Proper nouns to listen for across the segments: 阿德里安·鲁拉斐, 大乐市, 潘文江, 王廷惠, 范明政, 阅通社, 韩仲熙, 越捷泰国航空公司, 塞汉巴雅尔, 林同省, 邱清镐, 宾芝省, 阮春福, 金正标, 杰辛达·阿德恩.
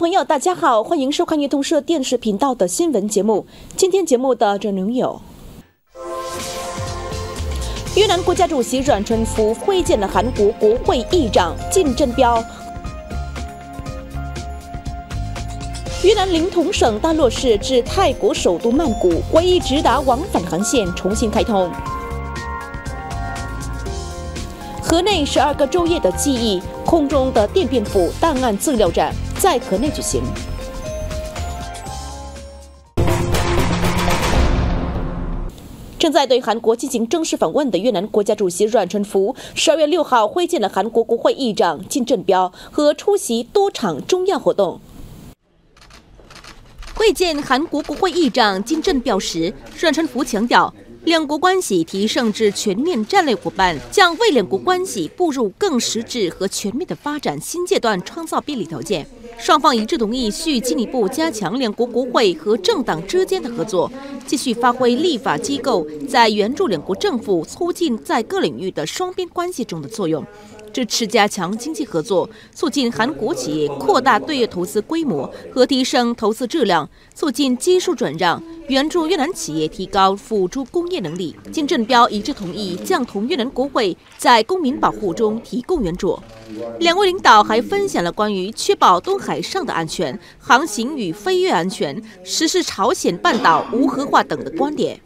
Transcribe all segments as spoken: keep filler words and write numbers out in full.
朋友，大家好，欢迎收看阅通社电视频道的新闻节目。今天节目的热点有：越南国家主席阮春福会见了韩国国会议长金正标；越南灵同省大洛市至泰国首都曼谷唯一直达往返航线重新开通；河内十二个昼夜的记忆，空中的奠边府档案资料展在河内举行。正在对韩国进行正式访问的越南国家主席阮春福，十二月六号会见了韩国国会议长金正标和出席多场重要活动。会见韩国国会议长金正标时，阮春福强调，两国关系提升至全面战略伙伴，将为两国关系步入更实质和全面的发展新阶段创造便利条件。双方一致同意需进一步加强两国国会和政党之间的合作，继续发挥立法机构在援助两国政府促进在各领域的双边关系中的作用，支持加强经济合作，促进韩国企业扩大对越投资规模和提升投资质量，促进技术转让，援助越南企业提高辅助工业能力。金正标一致同意将同越南国会在公民保护中提供援助。两位领导还分享了关于确保东海上的安全、航行与飞越安全、实施朝鲜半岛无核化等的观点。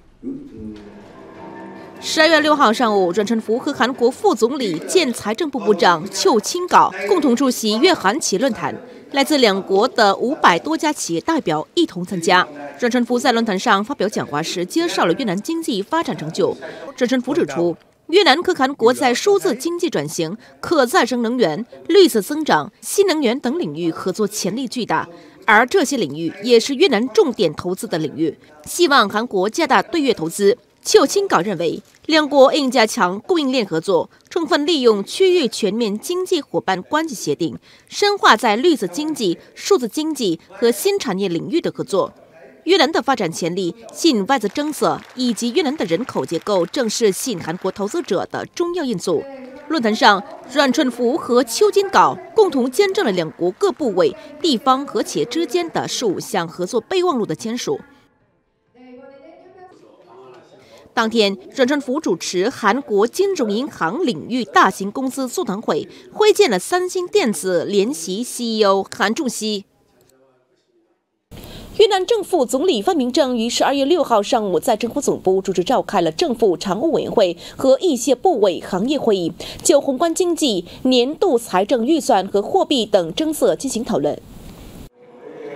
十二月六号上午，阮春福和韩国副总理兼财政部部长邱清镐共同出席越韩企论坛，来自两国的五百多家企业代表一同参加。阮春福在论坛上发表讲话时，介绍了越南经济发展成就。阮春福指出，越南和韩国在数字经济转型、可再生能源、绿色增长、新能源等领域合作潜力巨大，而这些领域也是越南重点投资的领域，希望韩国加大对越投资。邱清镐认为，两国应加强供应链合作，充分利用区域全面经济伙伴关系协定，深化在绿色经济、数字经济和新产业领域的合作。越南的发展潜力、吸引外资政策以及越南的人口结构，正是吸引韩国投资者的重要因素。论坛上，阮春福和邱清镐共同见证了两国各部委、地方和企业之间的十五项合作备忘录的签署。当天，阮春福主持韩国金融银行领域大型公司座谈会，会见了三星电子联席 C E O 韩仲熙。越南正副总理范明政于十二月六号上午在政府总部主持召开了政府常务委员会和一些部委行业会议，就宏观经济、年度财政预算和货币等政策进行讨论。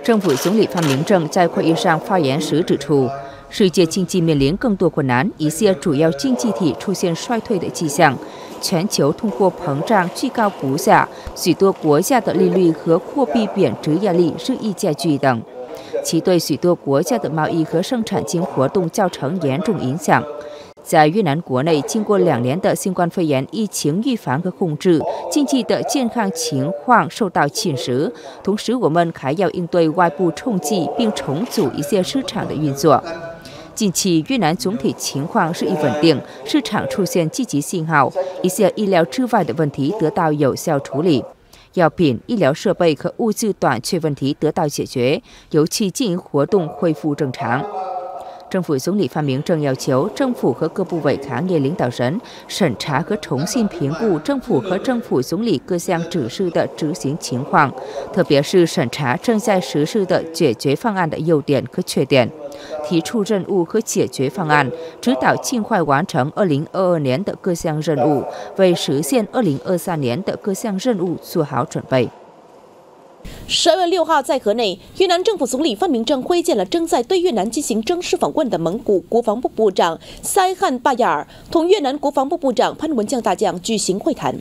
政府总理范明政在会议上发言时指出，世界经济面临更多困难，一些主要经济体出现衰退的迹象，全球通货膨胀居高不下，许多国家的利率和货币贬值压力日益加剧等，其对许多国家的贸易和生产经活动造成严重影响。在越南国内，经过两年的新冠肺炎疫情预防和控制，经济的健康情况受到侵蚀。同时，我们还要应对外部冲击，并重组一些市场的运作。近期越南总体情况日益稳定，市场出现积极信号，一些意料之外的问题得到有效处理，药品、医疗设备和物资短缺问题得到解决，尤其经营活动恢复正常。政府总理范明政要求政府和各部委行业领导人审查和重新评估政府和政府总理各项指示的执行情况，特别是审查正在实施的解决方案的优点和缺点，提出任务和解决方案，指导尽快完成二零二二年的各项任务，为实现二零二三年的各项任务做好准备。十二月六号，在河内，越南政府总理范明政会见了正在对越南进行正式访问的蒙古国防部部长塞汉巴雅尔，同越南国防部部长潘文江大将举行会谈。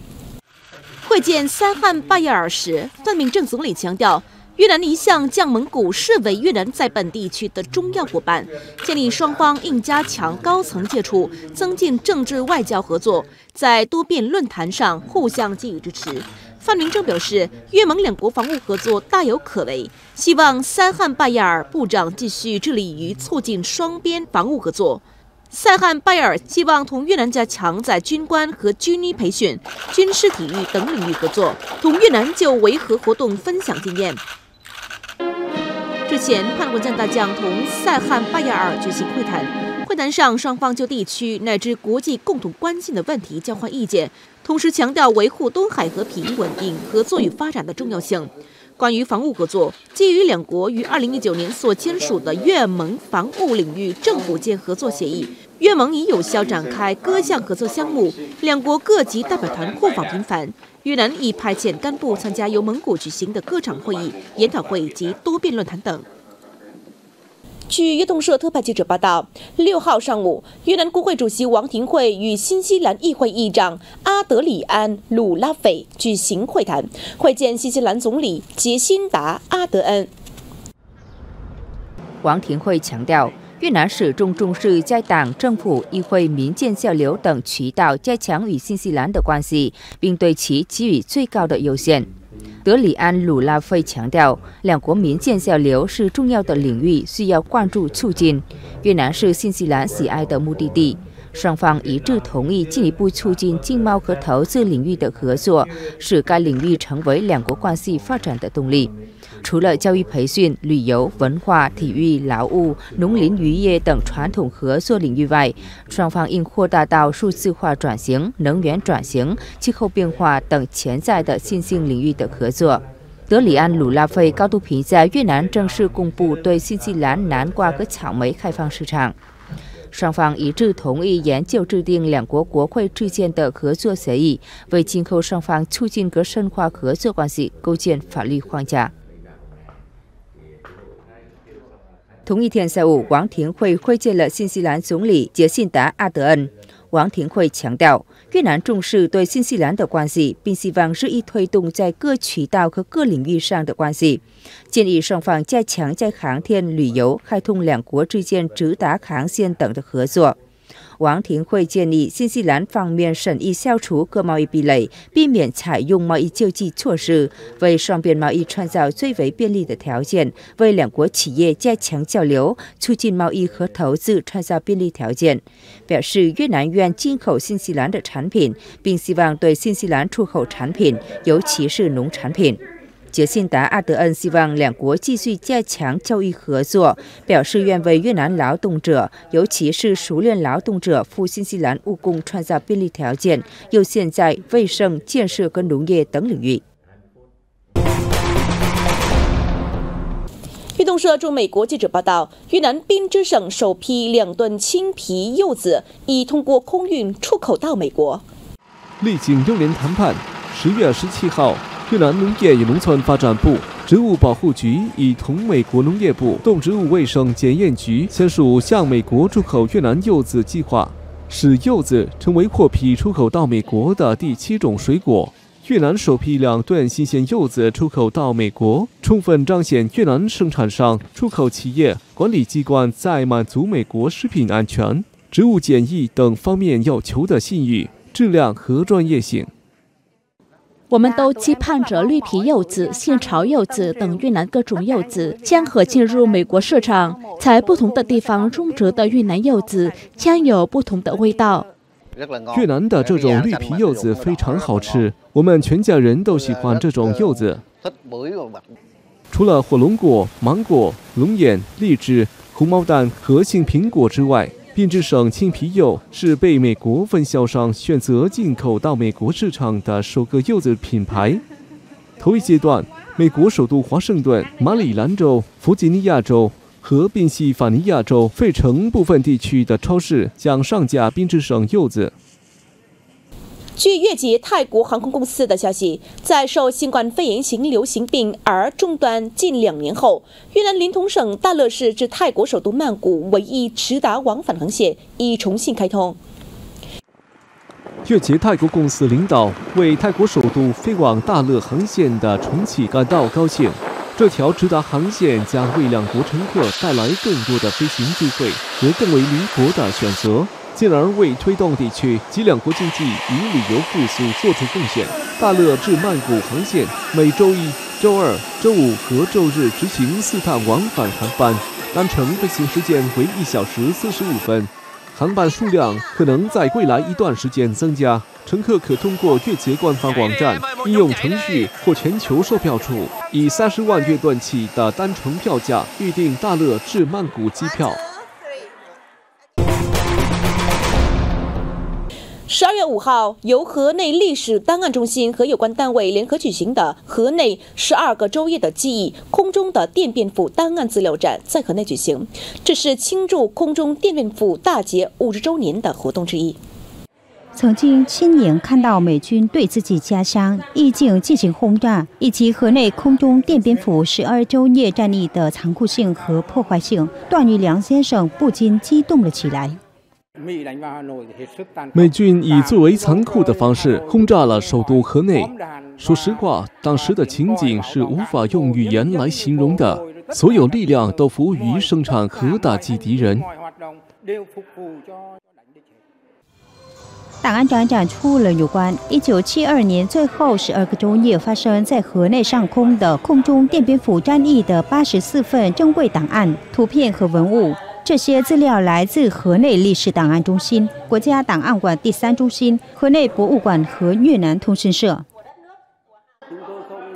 会见塞汉巴雅尔时，范明政总理强调，越南一向将蒙古视为越南在本地区的重要伙伴，建立双方应加强高层接触，增进政治外交合作，在多边论坛上互相给予支持。范明政表示，越蒙两国防务合作大有可为，希望塞汉巴雅尔部长继续致力于促进双边防务合作。塞汉拜尔希望同越南加强在军官和军医培训、军事体育等领域合作，同越南就维和活动分享经验。日前，潘文将大将同塞罕拜亚尔举行会谈，会谈上双方就地区乃至国际共同关心的问题交换意见，同时强调维护东海和平稳定、合作与发展的重要性。 关于防务合作，基于两国于二零一九年所签署的越盟防务领域政府间合作协议，越盟已有效展开各项合作项目，两国各级代表团互访频繁。越南已派遣干部参加由蒙古举行的各场会议、研讨会及多边论坛等。 据越通社特派记者报道，六号上午，越南国会主席王廷惠与新西兰议会议长阿德里安·鲁拉斐举行会谈，会见新西兰总理杰辛达·阿德恩。王廷惠强调，越南始终重视在党、政府、议会、民间交流等渠道加强与新西兰的关系，并对其给予最高的优先。 德里安·鲁拉菲强调，两国民间交流是重要的领域，需要关注促进。越南是新西兰喜爱的目的地，双方一致同意进一步促进经贸和投资领域的合作，使该领域成为两国关系发展的动力。除了教育培训、旅游、文化、体育、劳务、农林渔业等传统合作领域外，双方应扩大到数字化转型、能源转型、气候变化等潜在的新兴领域的合作。 德里安·鲁拉菲高度评价越南正式公布对新西兰南瓜和草莓开放市场。双方一致同意研究制定两国国会之间的合作协议，为今后双方促进和深化合作关系构建法律框架。 同一天下午，王廷惠会见了新西兰总理杰辛达·阿德恩。王廷惠强调，越南重视对新西兰的关系，并希望日益推动在各渠道和各领域上的关系，建议双方加强在航天、旅游、开通两国之间直达航线等的合作。王廷惠建议新西兰方面审议消除各贸易壁垒，避免采用贸易救济措施，为双边贸易创造最为便利的条件，为两国企业加强交流、促进贸易和投资创造便利条件。表示越南愿进口新西兰的产品，并希望对新西兰出口产品，尤其是农产品。 杰辛达·阿德恩希望两国继续加强教育合作，表示愿为越南劳动者，尤其是熟练劳动者赴新西兰务工创造便利条件，优先在卫生、建设跟农业等领域。 越通社驻美国记者报道，越南宾芝省首批两吨青皮柚子已通过空运出口到美国。历经六年谈判，十月十七号。 越南农业与农村发展部、植物保护局已同美国农业部动植物卫生检验局签署向美国出口越南柚子计划，使柚子成为获批出口到美国的第七种水果。越南首批两吨新鲜柚子出口到美国，充分彰显越南生产商、出口企业、管理机关在满足美国食品安全、植物检疫等方面要求的信誉、质量和专业性。 我们都期盼着绿皮柚子、杏桃柚子等越南各种柚子将可进入美国市场。在不同的地方种植的越南柚子将有不同的味道。越南的这种绿皮柚子非常好吃，我们全家人都喜欢这种柚子。除了火龙果、芒果、龙眼、荔枝、红毛丹和杏苹果之外，宾芝省青皮柚是被美国分销商选择进口到美国市场的首个柚子品牌。头一阶段，美国首都华盛顿、马里兰州、弗吉尼亚州和宾夕法尼亚州费城部分地区的超市将上架宾芝省柚子。 据越捷泰国航空公司的消息，在受新冠肺炎型流行病而中断近两年后，越南林同省大乐市至泰国首都曼谷唯一直达往返航线已重新开通。越捷泰国公司领导为泰国首都飞往大乐航线的重启感到高兴，这条直达航线将为两国乘客带来更多的飞行机会和更为灵活的选择。 进而为推动地区及两国经济与旅游复苏做出贡献。大乐至曼谷航线每周一、周二、周五和周日执行四趟往返航班，单程飞行时间为一小时四十五分。航班数量可能在未来一段时间增加。乘客可通过月捷官方网站、应用程序或全球售票处，以三十万月盾起的单程票价预订大乐至曼谷机票。 十二月五号，由河内历史档案中心和有关单位联合举行的河内十二个昼夜的记忆空中的奠边府档案资料展在河内举行，这是庆祝空中奠边府大捷五十周年的活动之一。曾经亲眼看到美军对自己家乡意境进行轰炸，以及河内空中奠边府十二周夜战役的残酷性和破坏性，段玉良先生不禁激动了起来。 美军以最为残酷的方式轰炸了首都河内。说实话，当时的情景是无法用语言来形容的。所有力量都服务于生产和打击敌人。档案展展出了有关一九七二年最后十二个周夜发生在河内上空的空中奠边府战役的八十四份珍贵档案、图片和文物。 这些资料来自河内历史档案中心、国家档案馆第三中心、河内博物馆和越南通讯社。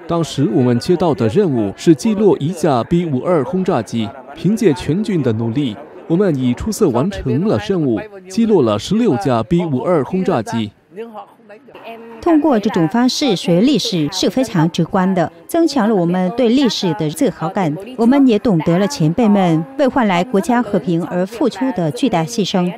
当时我们接到的任务是击落一架 B 五十二轰炸机。凭借全军的努力，我们已出色完成了任务，击落了十六架 B 五十二轰炸机。 通过这种方式学历史是非常直观的，增强了我们对历史的自豪感。我们也懂得了前辈们为换来国家和平而付出的巨大牺牲。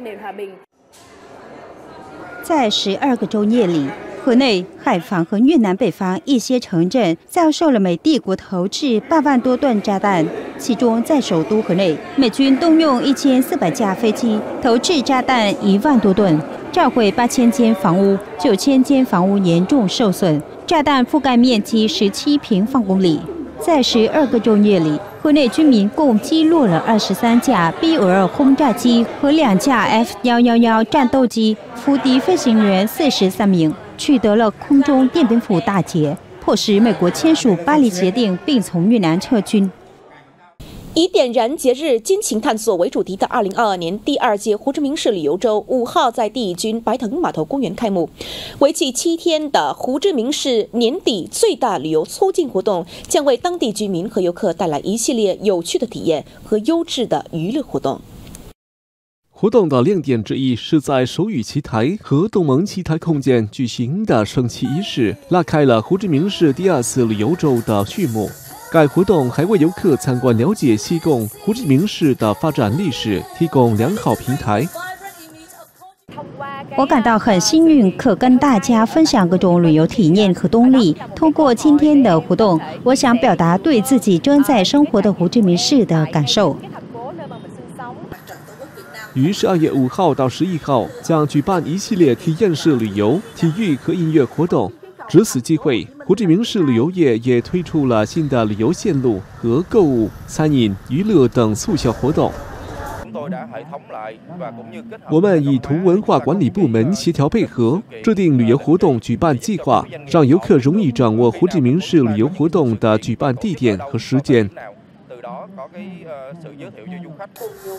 在十二个昼夜里，河内、海防和越南北方一些城镇遭受了美帝国投掷八万多吨炸弹，其中在首都河内，美军动用一千四百架飞机投掷炸弹一万多吨。 炸毁八千间房屋，九千间房屋严重受损。炸弹覆盖面积十七平方公里。在十二个昼夜里，河内居民共击落了二十三架 B 五十二轰炸机和两架 F 一一一战斗机，俘敌飞行员四十三名，取得了空中奠边府大捷，迫使美国签署巴黎协定，并从越南撤军。 以点燃节日激情探索为主题的二零二二年第二届胡志明市旅游周五号在第一军白藤码头公园开幕。为期七天的胡志明市年底最大旅游促进活动，将为当地居民和游客带来一系列有趣的体验和优质的娱乐活动。活动的亮点之一是在首宇奇台和东盟奇台空间举行的升旗仪式，拉开了胡志明市第二次旅游周的序幕。 该活动还为游客参观了解西贡、胡志明市的发展历史提供良好平台。我感到很幸运，可跟大家分享各种旅游体验和动力。通过今天的活动，我想表达对自己正在生活的胡志明市的感受。于十二月五号到十一号将举办一系列体验式旅游、体育和音乐活动。 值此机会，胡志明市旅游业也推出了新的旅游线路和购物、餐饮、娱乐等促销活动。我们与同文化管理部门协调配合，制定旅游活动举办计划，让游客容易掌握胡志明市旅游活动的举办地点和时间。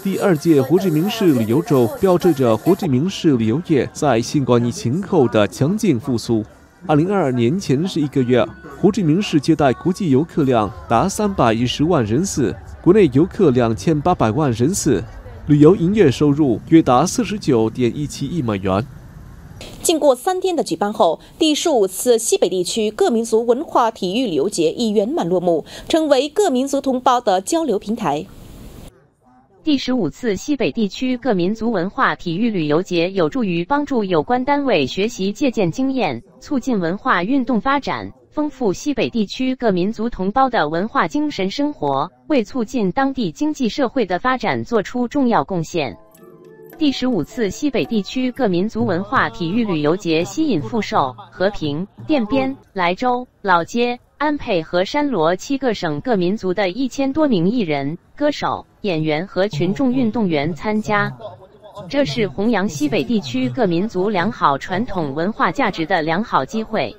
第二届胡志明市旅游周标志着胡志明市旅游业在新冠疫情后的强劲复苏。 二零二二年前是一个月，胡志明市接待国际游客量达三百一十万人次，国内游客两千八百万人次，旅游营业收入约达四十九点一七亿美元。经过三天的举办后，第十五次西北地区各民族文化体育旅游节已圆满落幕，成为各民族同胞的交流平台。 第十五次西北地区各民族文化体育旅游节有助于帮助有关单位学习借鉴经验，促进文化运动发展，丰富西北地区各民族同胞的文化精神生活，为促进当地经济社会的发展做出重要贡献。第十五次西北地区各民族文化体育旅游节吸引富寿、和平、奠边、莱州、老街、安佩和山罗七个省各民族的一千多名艺人、歌手。 演员和群众运动员参加，这是弘扬西北地区各民族良好传统文化价值的良好机会。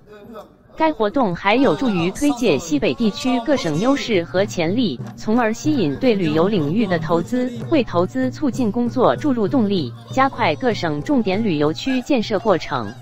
该活动还有助于推介西北地区各省优势和潜力，从而吸引对旅游领域的投资，为投资促进工作注入动力，加快各省重点旅游区建设过程。